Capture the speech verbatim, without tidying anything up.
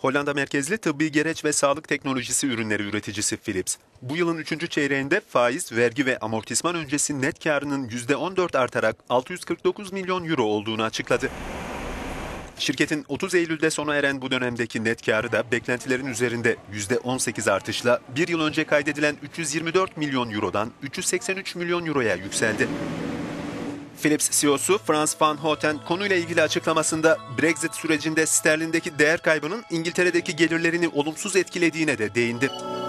Hollanda merkezli tıbbi gereç ve sağlık teknolojisi ürünleri üreticisi Philips, bu yılın üçüncü çeyreğinde faiz, vergi ve amortisman öncesi net karının yüzde on dört artarak altı yüz kırk dokuz milyon euro olduğunu açıkladı. Şirketin otuz Eylül'de sona eren bu dönemdeki net karı da beklentilerin üzerinde yüzde on sekiz artışla bir yıl önce kaydedilen üç yüz yirmi dört milyon eurodan üç yüz seksen üç milyon euroya yükseldi. Philips C E O'su Frans van Houten konuyla ilgili açıklamasında Brexit sürecinde sterlindeki değer kaybının İngiltere'deki gelirlerini olumsuz etkilediğine de değindi.